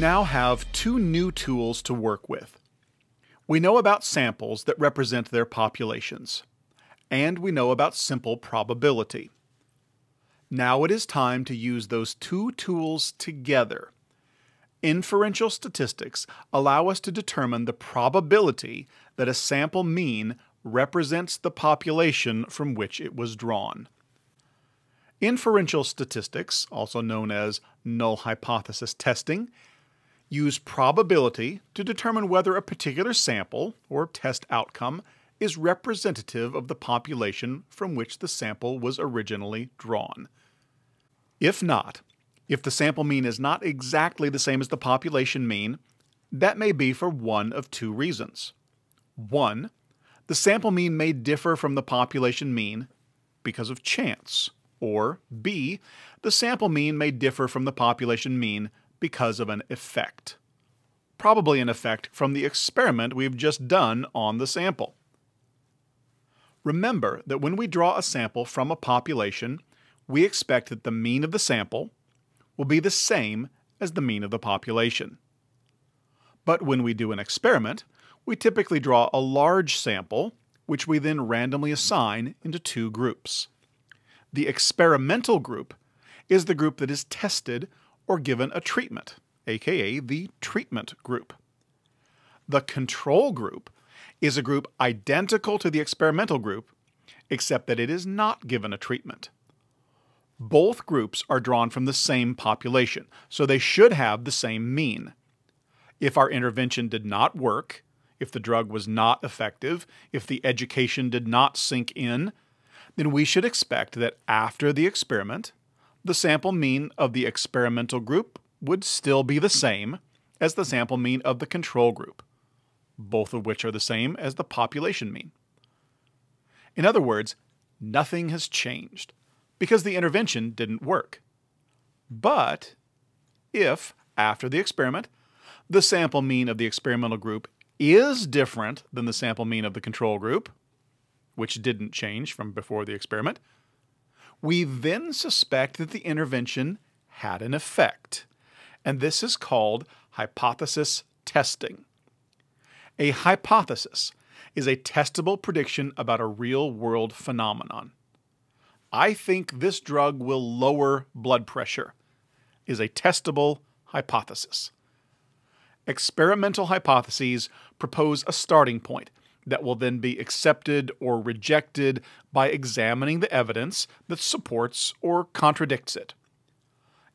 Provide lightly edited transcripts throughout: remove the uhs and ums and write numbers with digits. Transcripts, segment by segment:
now have two new tools to work with. We know about samples that represent their populations, and we know about simple probability. Now it is time to use those two tools together. Inferential statistics allow us to determine the probability that a sample mean represents the population from which it was drawn. Inferential statistics, also known as null hypothesis testing, use probability to determine whether a particular sample, or test outcome, is representative of the population from which the sample was originally drawn. If the sample mean is not exactly the same as the population mean, that may be for one of two reasons. One, the sample mean may differ from the population mean because of chance. Or B, the sample mean may differ from the population mean because of an effect. Probably an effect from the experiment we've just done on the sample. Remember that when we draw a sample from a population, we expect that the mean of the sample will be the same as the mean of the population. But when we do an experiment, we typically draw a large sample, which we then randomly assign into two groups. The experimental group is the group that is tested or given a treatment, aka the treatment group. The control group is a group identical to the experimental group, except that it is not given a treatment. Both groups are drawn from the same population, so they should have the same mean. If our intervention did not work, if the drug was not effective, if the education did not sink in, then we should expect that after the experiment, the sample mean of the experimental group would still be the same as the sample mean of the control group, both of which are the same as the population mean. In other words, nothing has changed because the intervention didn't work. But if, after the experiment, the sample mean of the experimental group is different than the sample mean of the control group, which didn't change from before the experiment, we then suspect that the intervention had an effect, and this is called hypothesis testing. A hypothesis is a testable prediction about a real-world phenomenon. I think this drug will lower blood pressure is a testable hypothesis. Experimental hypotheses propose a starting point that will then be accepted or rejected by examining the evidence that supports or contradicts it.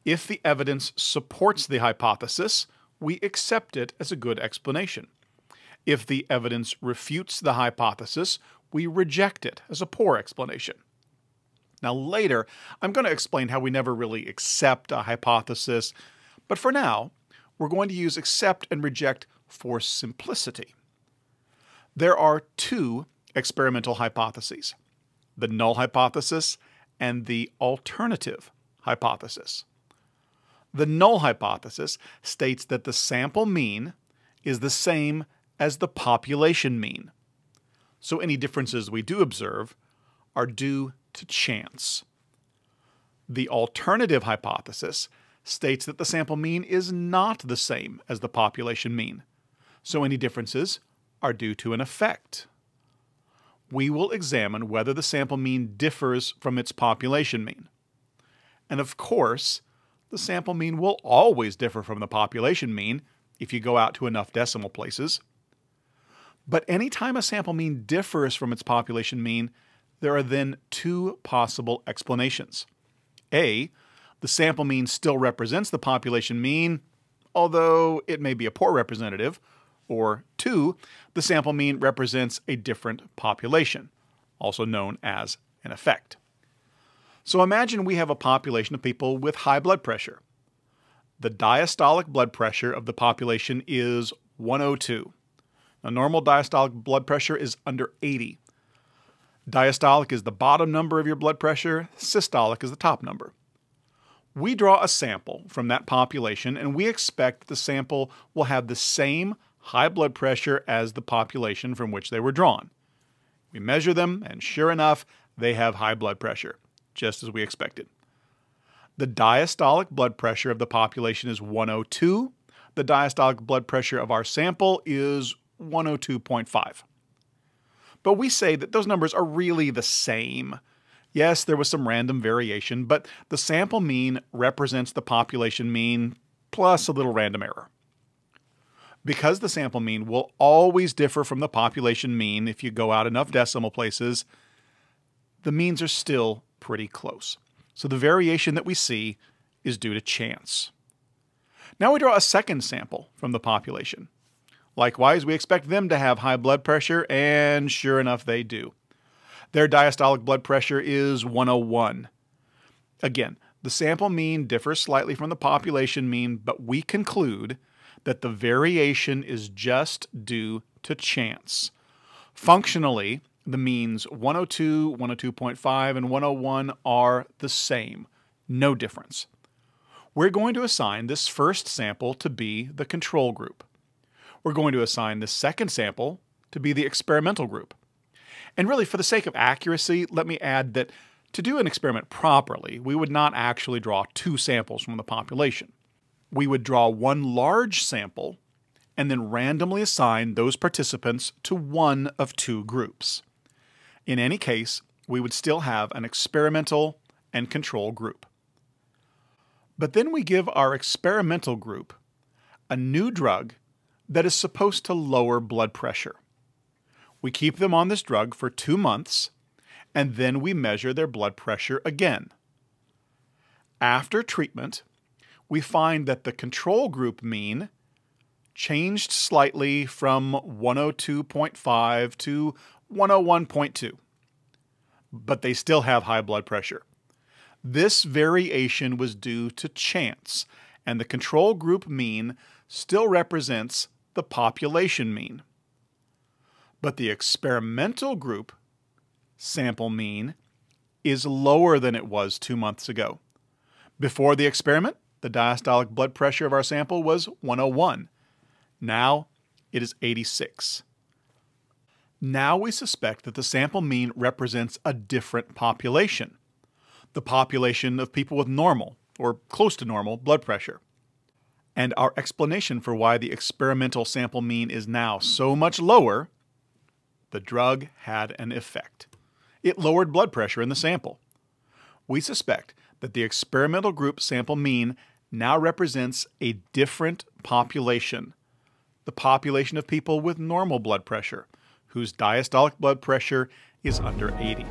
If the evidence supports the hypothesis, we accept it as a good explanation. If the evidence refutes the hypothesis, we reject it as a poor explanation. Now later, I'm going to explain how we never really accept a hypothesis, but for now, we're going to use accept and reject for simplicity. There are two experimental hypotheses, the null hypothesis and the alternative hypothesis. The null hypothesis states that the sample mean is the same as the population mean, so any differences we do observe are due to chance. The alternative hypothesis states that the sample mean is not the same as the population mean, so any differences are due to an effect. We will examine whether the sample mean differs from its population mean. And of course, the sample mean will always differ from the population mean if you go out to enough decimal places. But anytime a sample mean differs from its population mean, there are then two possible explanations. A, the sample mean still represents the population mean, although it may be a poor representative, or two, the sample mean represents a different population, also known as an effect. So imagine we have a population of people with high blood pressure. The diastolic blood pressure of the population is 102. A normal diastolic blood pressure is under 80. Diastolic is the bottom number of your blood pressure, systolic is the top number. We draw a sample from that population and we expect the sample will have the same high blood pressure as the population from which they were drawn. We measure them, and sure enough, they have high blood pressure, just as we expected. The diastolic blood pressure of the population is 102, the diastolic blood pressure of our sample is 102.5. But we say that those numbers are really the same. Yes, there was some random variation, but the sample mean represents the population mean plus a little random error. Because the sample mean will always differ from the population mean if you go out enough decimal places, the means are still pretty close. So the variation that we see is due to chance. Now we draw a second sample from the population. Likewise, we expect them to have high blood pressure, and sure enough, they do. Their diastolic blood pressure is 101. Again, the sample mean differs slightly from the population mean, but we conclude that the variation is just due to chance. Functionally, the means 102, 102.5, and 101 are the same. No difference. We're going to assign this first sample to be the control group. We're going to assign the second sample to be the experimental group. And really, for the sake of accuracy, let me add that to do an experiment properly, we would not actually draw two samples from the population. We would draw one large sample and then randomly assign those participants to one of two groups. In any case, we would still have an experimental and control group. But then we give our experimental group a new drug that is supposed to lower blood pressure. We keep them on this drug for 2 months, and then we measure their blood pressure again. After treatment, we find that the control group mean changed slightly from 102.5 to 101.2, but they still have high blood pressure. This variation was due to chance, and the control group mean still represents the population mean. But the experimental group sample mean is lower than it was 2 months ago. Before the experiment, the diastolic blood pressure of our sample was 101. Now it is 86. Now we suspect that the sample mean represents a different population, the population of people with normal or close to normal blood pressure. And our explanation for why the experimental sample mean is now so much lower: the drug had an effect. It lowered blood pressure in the sample. We suspect that the experimental group sample mean now represents a different population, the population of people with normal blood pressure, whose diastolic blood pressure is under 80.